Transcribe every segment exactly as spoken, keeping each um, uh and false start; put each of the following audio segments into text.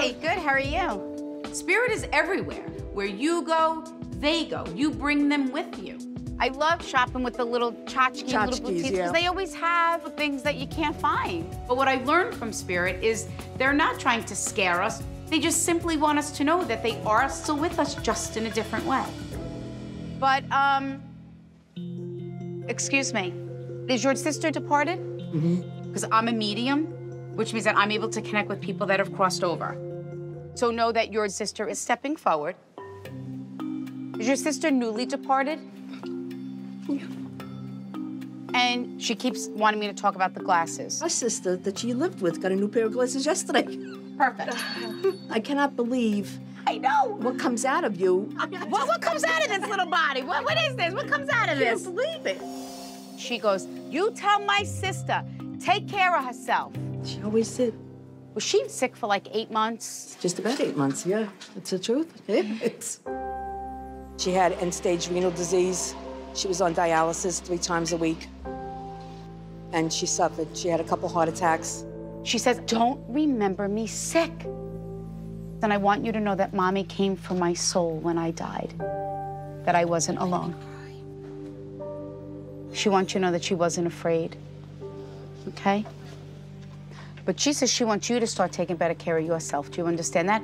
Hey, good, how are you? Spirit is everywhere. Where you go, they go. You bring them with you. I love shopping with the little tchotchke little boutiques because yeah. they always have things that you can't find. But what I've learned from Spirit is they're not trying to scare us. They just simply want us to know that they are still with us, just in a different way. But, um, excuse me, is your sister departed? Mm-hmm. Because I'm a medium, which means that I'm able to connect with people that have crossed over. So know that your sister is stepping forward. Is your sister newly departed? Yeah. And she keeps wanting me to talk about the glasses. My sister that she lived with got a new pair of glasses yesterday. Perfect. I cannot believe. I know. What comes out of you? What, what comes out of this little body? What, what is this? What comes out of this? I can't believe it. She goes, you tell my sister, take care of herself. She always did. Was she sick for like eight months? Just about eight months, yeah. It's the truth. It's... She had end-stage renal disease. She was on dialysis three times a week. And she suffered. She had a couple heart attacks. She says, don't remember me sick. And I want you to know that Mommy came for my soul when I died, that I wasn't alone. She wants you to know that she wasn't afraid, okay? But she says she wants you to start taking better care of yourself. Do you understand that?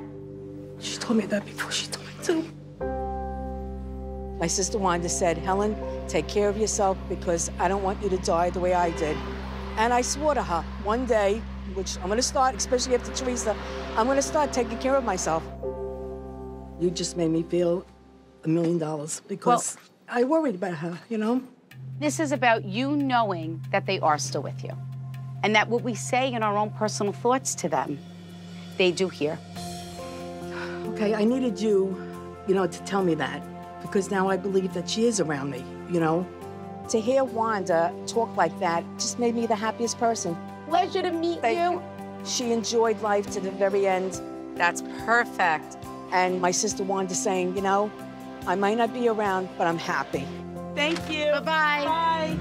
She told me that before she told me to. My sister Wanda said, Helen, take care of yourself because I don't want you to die the way I did. And I swore to her, one day, which I'm gonna start, especially after Theresa, I'm gonna start taking care of myself. You just made me feel a million dollars because well, I worried about her, you know? This is about you knowing that they are still with you and that what we say in our own personal thoughts to them, they do hear. Okay, I needed you, you know, to tell me that because now I believe that she is around me, you know? To hear Wanda talk like that just made me the happiest person. Pleasure to meet Thank you. you. She enjoyed life to the very end. That's perfect. And my sister Wanda saying, you know, I might not be around, but I'm happy. Thank you. Bye-bye. Bye.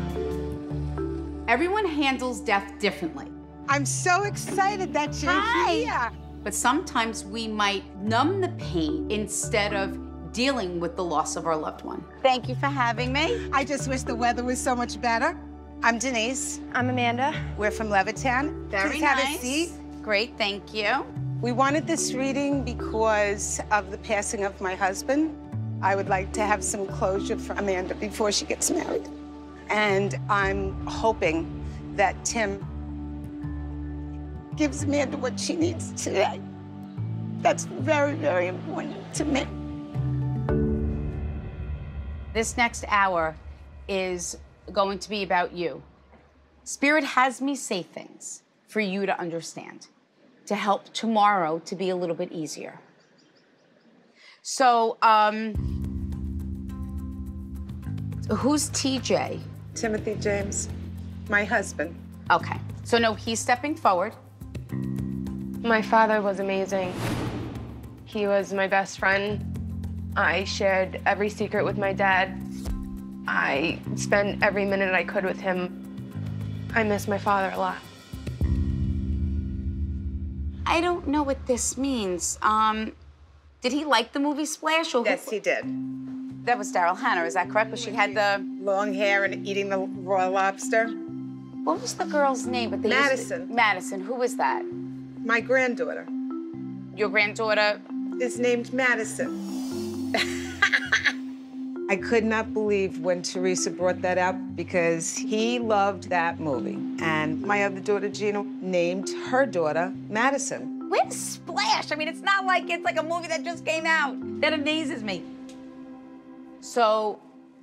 Everyone handles death differently. I'm so excited that you're Hi. here. But sometimes we might numb the pain instead of dealing with the loss of our loved one. Thank you for having me. I just wish the weather was so much better. I'm Denise. I'm Amanda. We're from Levitan. Very Please nice. Have a seat. Great, thank you. We wanted this reading because of the passing of my husband. I would like to have some closure for Amanda before she gets married. And I'm hoping that Tim gives Amanda what she needs today. That's very, very important to me. This next hour is going to be about you. Spirit has me say things for you to understand, to help tomorrow to be a little bit easier. So, um, who's T J? Timothy James, my husband. Okay, so no, he's stepping forward. My father was amazing. He was my best friend. I shared every secret with my dad. I spent every minute I could with him. I miss my father a lot. I don't know what this means. Um, did he like the movie Splash? Or yes, who... he did. That was Daryl Hannah, is that correct? But she had the... long hair and eating the raw lobster. What was the girl's name? But they Madison. Used to... Madison, who was that? My granddaughter. Your granddaughter? Is named Madison. I could not believe when Theresa brought that up because he loved that movie. And my other daughter, Gina, named her daughter Madison. When Splash? I mean, it's not like it's like a movie that just came out. That amazes me. So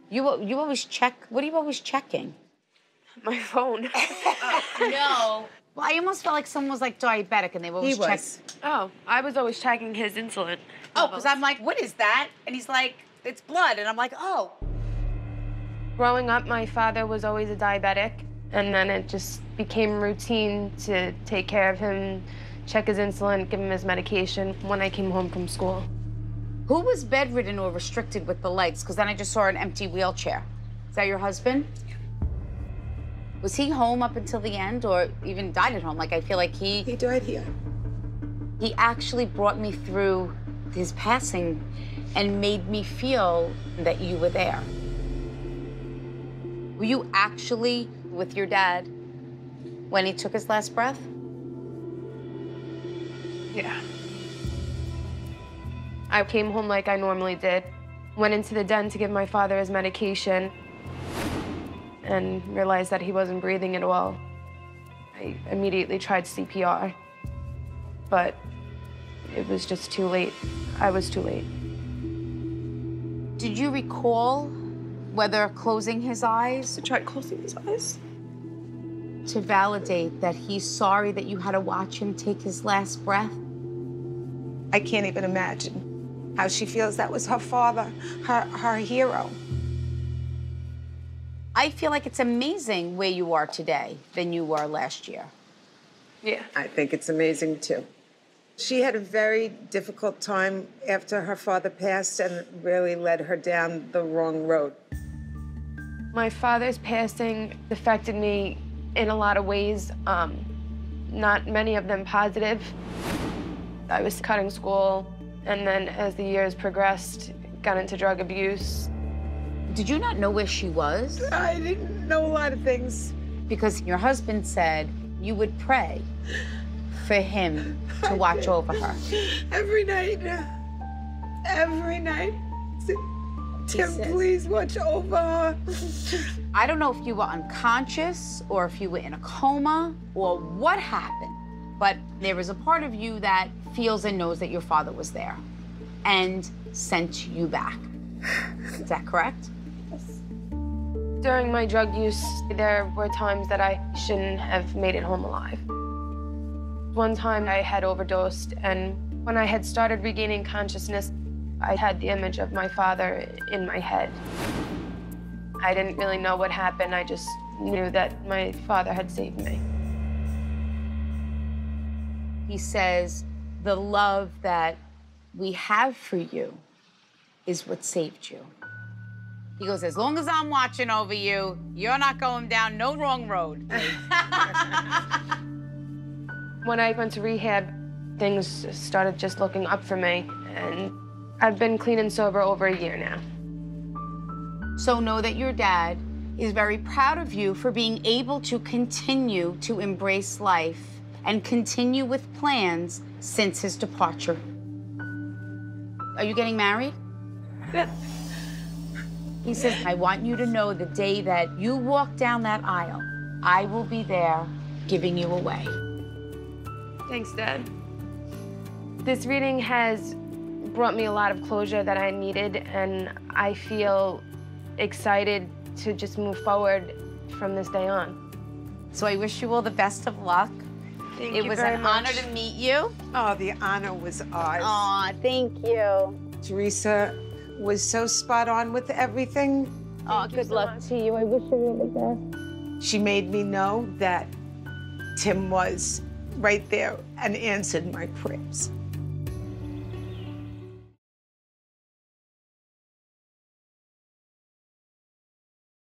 you, you always check, what are you always checking? My phone. Oh, no. Well, I almost felt like someone was like diabetic and they were always checking. He was. Oh, I was always checking his insulin. Oh, because I'm like, what is that? And he's like, it's blood. And I'm like, oh. Growing up, my father was always a diabetic. And then it just became routine to take care of him, check his insulin, give him his medication when I came home from school. Who was bedridden or restricted with the legs? Because then I just saw an empty wheelchair. Is that your husband? Yeah. Was he home up until the end or even died at home? Like, I feel like he... He died here. He actually brought me through his passing and made me feel that you were there. Were you actually with your dad when he took his last breath? Yeah. I came home like I normally did, went into the den to give my father his medication, and realized that he wasn't breathing at all. I immediately tried C P R, but it was just too late. I was too late. Did you recall whether closing his eyes? I tried closing his eyes. To validate that he's sorry that you had to watch him take his last breath? I can't even imagine how she feels. That was her father, her, her hero. I feel like it's amazing where you are today than you were last year. Yeah. I think it's amazing, too. She had a very difficult time after her father passed and really led her down the wrong road. My father's passing affected me in a lot of ways, um, not many of them positive. I was cutting school, and then as the years progressed, got into drug abuse. Did you not know where she was? I didn't know a lot of things. Because your husband said you would pray for him to watch over her. Every night, every night. Tim, please watch over her. I don't know if you were unconscious or if you were in a coma or what happened, but there is a part of you that feels and knows that your father was there and sent you back. Is that correct? Yes. During my drug use, there were times that I shouldn't have made it home alive. One time I had overdosed, and when I had started regaining consciousness, I had the image of my father in my head. I didn't really know what happened. I just knew that my father had saved me. He says, the love that we have for you is what saved you. He goes, as long as I'm watching over you, you're not going down no wrong road. When I went to rehab, things started just looking up for me, and I've been clean and sober over a year now. So know that your dad is very proud of you for being able to continue to embrace life and continue with plans since his departure. Are you getting married? Yeah. He says, I want you to know the day that you walk down that aisle, I will be there giving you away. Thanks, Dad. This reading has brought me a lot of closure that I needed, and I feel excited to just move forward from this day on. So I wish you all the best of luck. Thank you very much. It was an honor to meet you. Oh, the honor was ours. Aw, thank you. Theresa was so spot on with everything. Oh, good luck to you. I wish you all the best. She made me know that Tim was right there and answered my prayers.